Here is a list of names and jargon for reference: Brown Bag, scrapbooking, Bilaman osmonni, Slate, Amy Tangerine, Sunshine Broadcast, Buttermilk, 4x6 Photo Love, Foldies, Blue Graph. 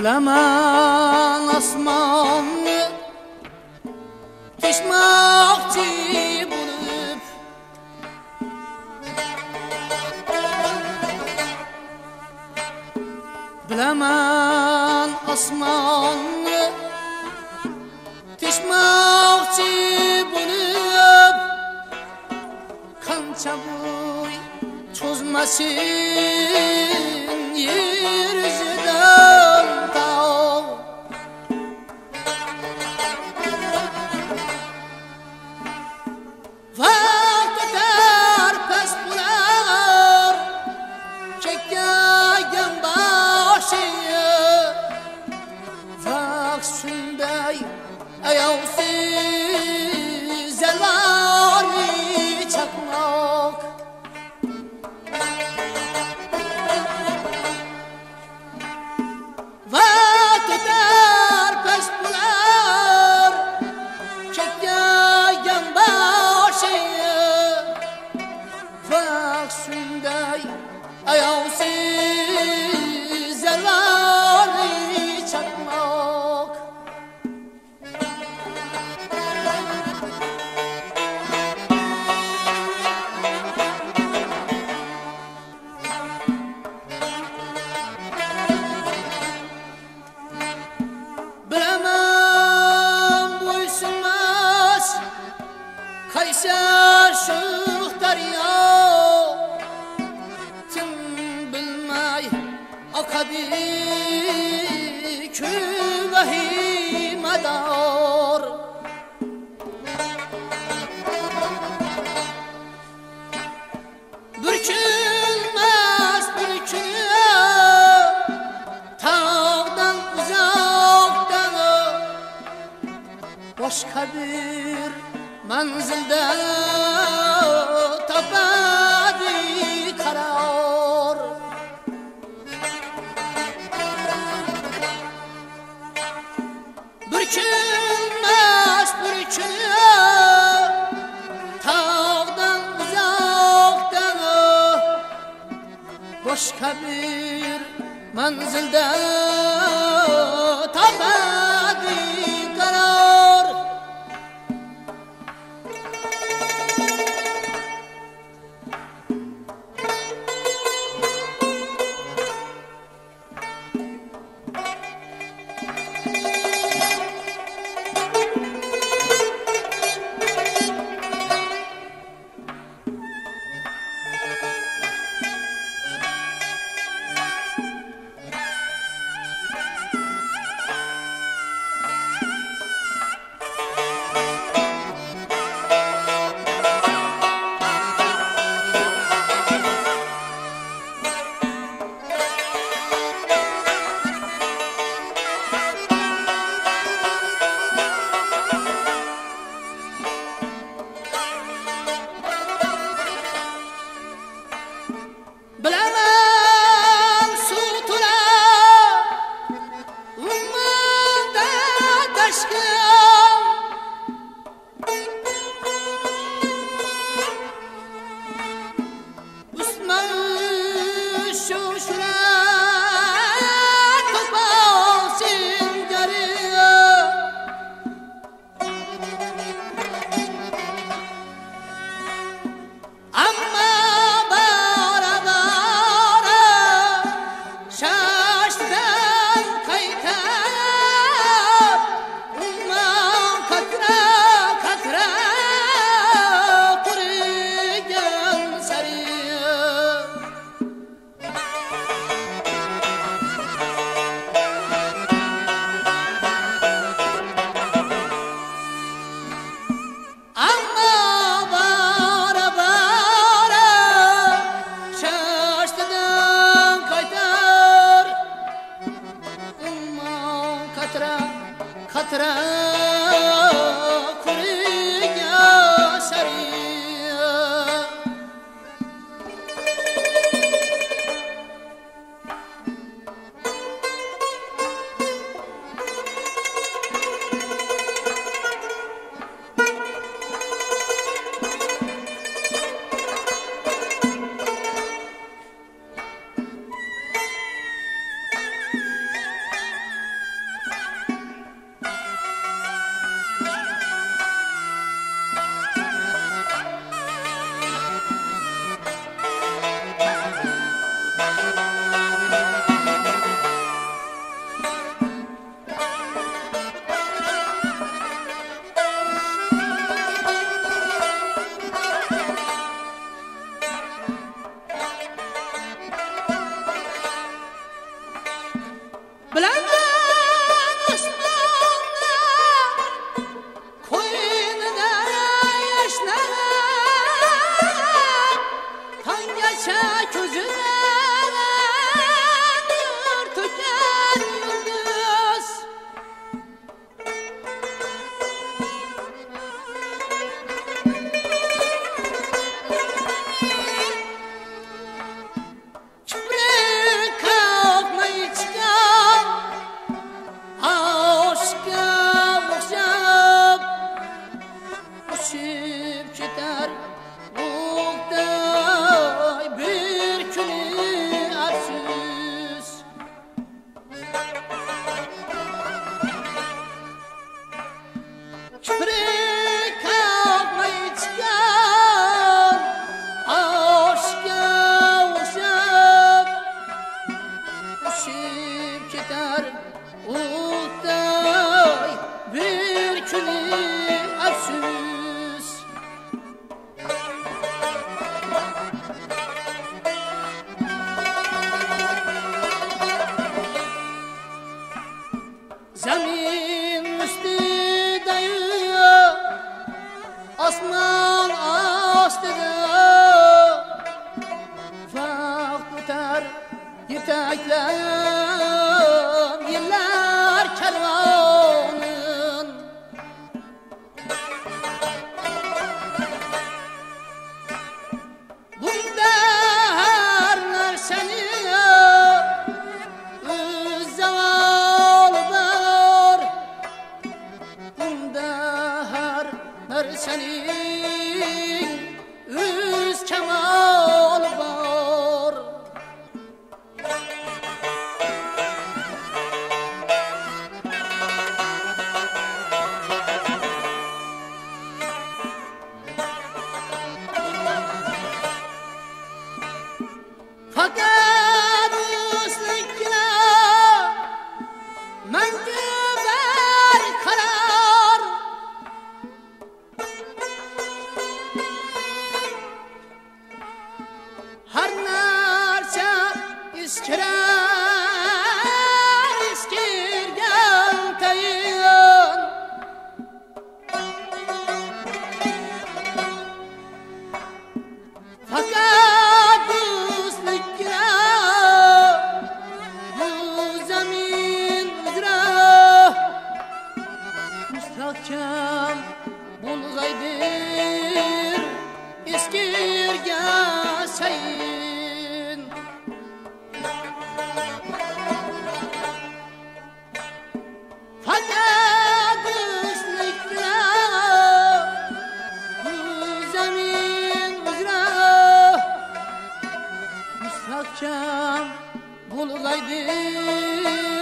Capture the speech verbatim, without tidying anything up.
Bilaman osmonni kechmoqchi bo'lib, Bilaman osmonni kechmoqchi bo'lib, qancha bo'y cho'zmasin yer yuzidan tog', vaqt o'tar past bo'lar kekkagan boshingni, vaqt shunday ayovsiz zalvorli chaqmoq. Sunday ayovsiz zalvorli chaqmoq. Bilaman bo'ysunmas qaysar sho'x daryo, hadi küvahimador. Bürkülmez bürkülü tağdan uzaktan, başka bir manzilde tapadi karar. Bürkülmez bürkülü tağdan uzaktan, başka bir manzilde tapadi karar. Zemin üstü değil, asman astı değil. Vakt öter, yetekler, yıllar kervanın. Bunda her narseni senin üz kemal var. Fakat üstüne mendil Bulgaydır